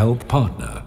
health partner